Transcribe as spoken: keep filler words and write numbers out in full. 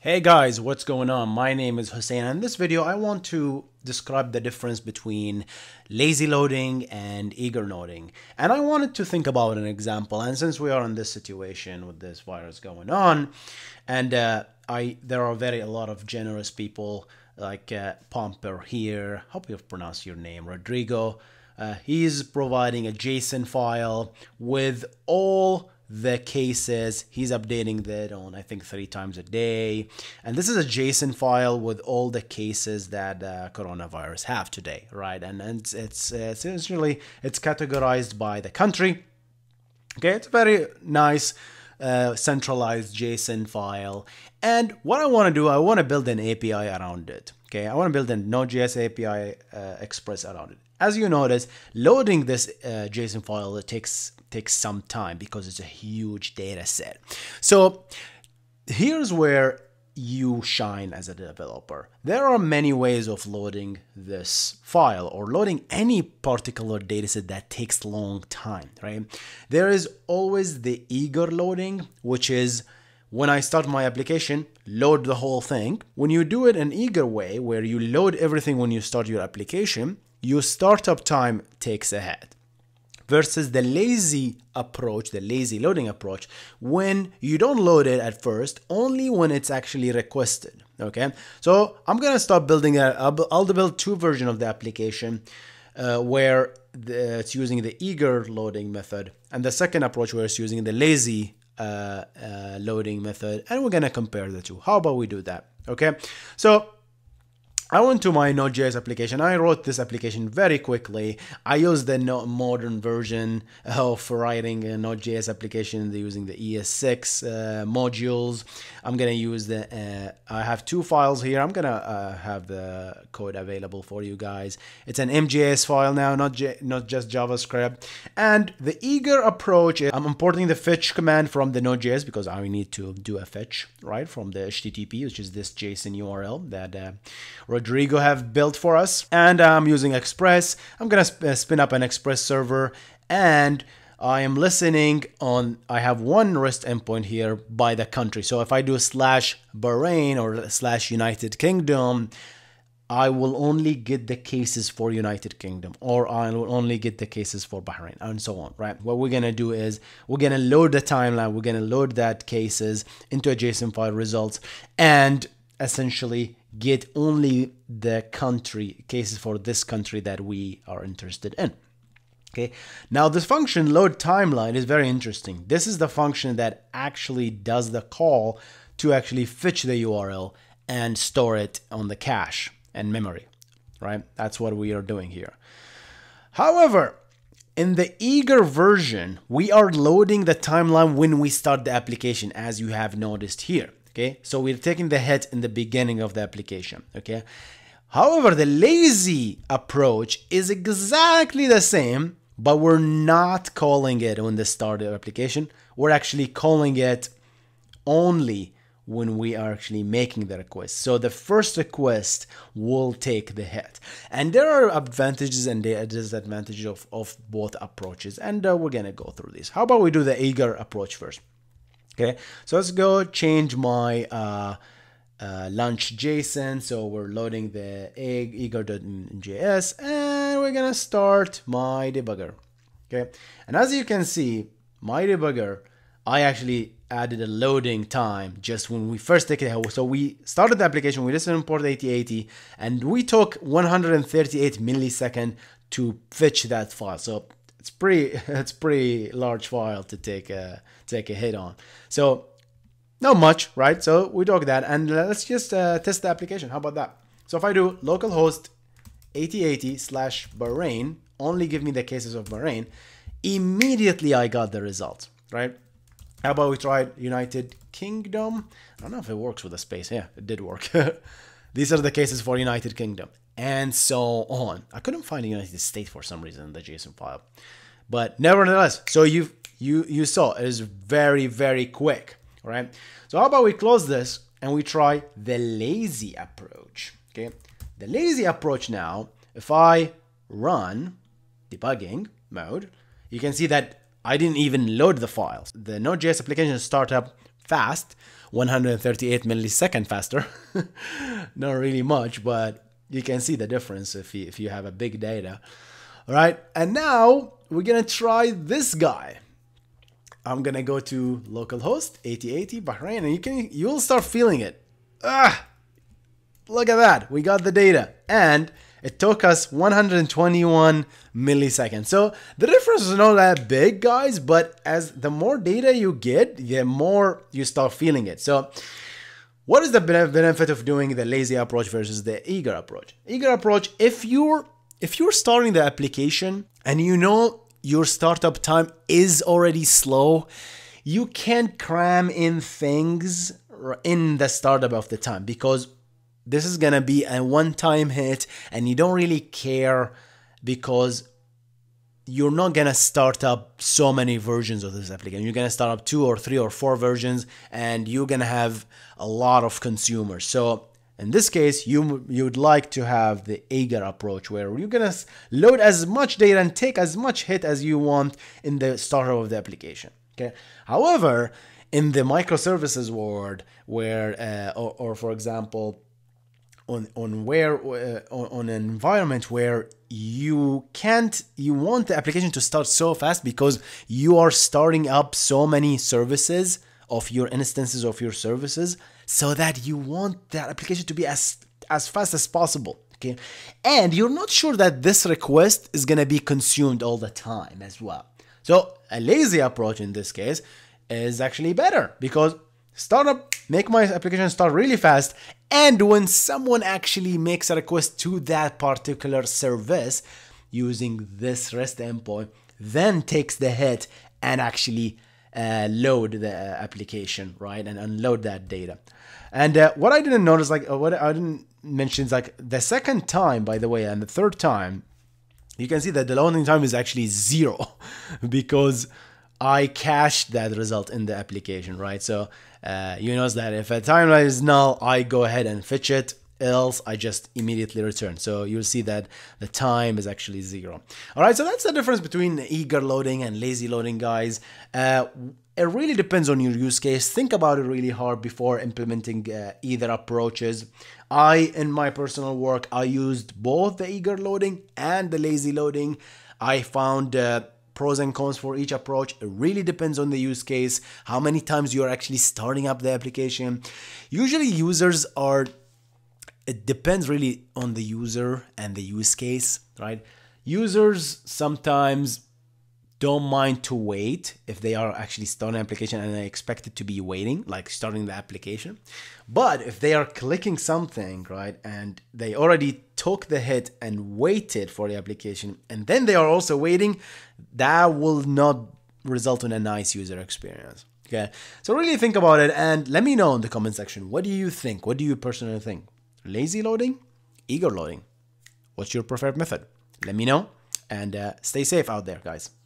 Hey guys, what's going on? My name is Hussein, and in this video I want to describe the difference between lazy loading and eager loading. And I wanted to think about an example, and since we are in this situation with this virus going on, and uh, I there are very a lot of generous people like uh, Pomber here, hope you pronounce your name, Rodrigo. Uh, he's providing a JSON file with all the cases. He's updating that on, I think, three times a day. And this is a JSON file with all the cases that uh, coronavirus have today, right? And, and it's, it's, it's essentially, it's categorized by the country. Okay, it's a very nice uh, centralized JSON file. And what I wanna do, I wanna build an A P I around it. Okay, I wanna build a Node.js A P I uh, Express around it. As you notice, loading this uh, JSON file, it takes takes some time because it's a huge data set. So here's where you shine as a developer. There are many ways of loading this file or loading any particular dataset that takes a long time, right? There is always the eager loading, which is when I start my application, load the whole thing. When you do it an eager way, where you load everything when you start your application, your startup time takes ahead, versus the lazy approach, the lazy loading approach, when you don't load it at first, only when it's actually requested, okay? So I'm gonna start building a, I'll build two versions of the application uh, where the, it's using the eager loading method, and the second approach where it's using the lazy uh, uh, loading method, and we're gonna compare the two. How about we do that, okay? So I went to my Node.js application. I wrote this application very quickly. I used the modern version of writing a Node.js application using the E S six uh, modules. I'm gonna use the, uh, I have two files here. I'm gonna uh, have the code available for you guys. It's an M J S file now, not, J not just JavaScript. And the eager approach is I'm importing the fetch command from the Node.js because I need to do a fetch, right? From the H T T P, which is this JSON U R L that uh, Rodrigo have built for us, and I'm using Express. I'm gonna sp spin up an Express server, and I am listening on, I have one REST endpoint here by the country. So if I do slash Bahrain or slash United Kingdom, I will only get the cases for United Kingdom, or I will only get the cases for Bahrain, and so on, right? What we're gonna do is we're gonna load the timeline, we're gonna load that cases into a JSON file results, and essentially get only the country cases for this country that we are interested in. Okay, now this function load timeline is very interesting. This is the function that actually does the call to actually fetch the U R L and store it on the cache and memory, right? That's what we are doing here. However, in the eager version, we are loading the timeline when we start the application, as you have noticed here. Okay, so we're taking the hit in the beginning of the application, okay? However, the lazy approach is exactly the same, but we're not calling it when the start of the application. We're actually calling it only when we are actually making the request. So the first request will take the hit. And there are advantages and disadvantages of, of both approaches, and uh, we're gonna go through this. How about we do the eager approach first? Okay, so let's go change my uh, uh, launch JSON. So we're loading the eager.js, and we're gonna start my debugger. Okay, and as you can see, my debugger, I actually added a loading time just when we first take it. So we started the application, we listened import eighty eighty, and we took one hundred thirty-eight milliseconds to fetch that file. So It's pretty, it's pretty large file to take a, take a hit on. So not much, right? So we dog that, and let's just uh, test the application. How about that? So if I do localhost eighty eighty slash Bahrain, only give me the cases of Bahrain, immediately I got the result, right? How about we try United Kingdom? I don't know if it works with the space. Yeah, it did work. These are the cases for United Kingdom, and so on. I couldn't find the United States for some reason in the JSON file, but nevertheless, so you you you saw it is very, very quick, right? So how about we close this and we try the lazy approach, okay? The lazy approach now, if I run debugging mode, you can see that I didn't even load the files. The Node.js application startup fast one hundred thirty-eight milliseconds faster. Not really much, but you can see the difference if you, if you have a big data. All right, and now we're gonna try this guy. I'm gonna go to localhost eighty eighty Bahrain, and you can you'll start feeling it. Ah, look at that. We got the data, and it took us one hundred twenty-one milliseconds. So the difference is not that big, guys, but as the more data you get, the more you start feeling it. So what is the benefit of doing the lazy approach versus the eager approach? Eager approach, if you're if you're starting the application and you know your startup time is already slow, you can't cram in things in the startup of the time, because this is gonna be a one-time hit and you don't really care, because you're not gonna start up so many versions of this application. You're gonna start up two or three or four versions, and you're gonna have a lot of consumers. So in this case, you you'd like to have the eager approach, where you're gonna load as much data and take as much hit as you want in the startup of the application. Okay. However, in the microservices world, where uh, or, or for example, On, on where uh, on, on an environment where you can't you want the application to start so fast because you are starting up so many services of your instances of your services, so that you want that application to be as as fast as possible. Okay, and you're not sure that this request is gonna be consumed all the time as well. So a lazy approach in this case is actually better, because startup, make my application start really fast, and when someone actually makes a request to that particular service using this REST endpoint, then takes the hit and actually uh, load the application, right, and unload that data. And uh, what I didn't notice, like what I didn't mention, is like the second time, by the way, and the third time, you can see that the loading time is actually zero, because I cached that result in the application, right? So uh, you notice that if a timeline is null, I go ahead and fetch it, else I just immediately return. So you'll see that the time is actually zero. All right, so that's the difference between eager loading and lazy loading, guys. Uh, it really depends on your use case. Think about it really hard before implementing uh, either approaches. I, in my personal work, I used both the eager loading and the lazy loading. I found uh, pros and cons for each approach. It really depends on the use case, how many times you're actually starting up the application. Usually users are, it depends really on the user and the use case, right? Users sometimes don't mind to wait if they are actually starting an application and they expect it to be waiting, like starting the application. But if they are clicking something, right, and they already took the hit and waited for the application, and then they are also waiting, that will not result in a nice user experience. Okay, so really think about it and let me know in the comment section, what do you think? What do you personally think? Lazy loading, eager loading? What's your preferred method? Let me know, and uh, stay safe out there, guys.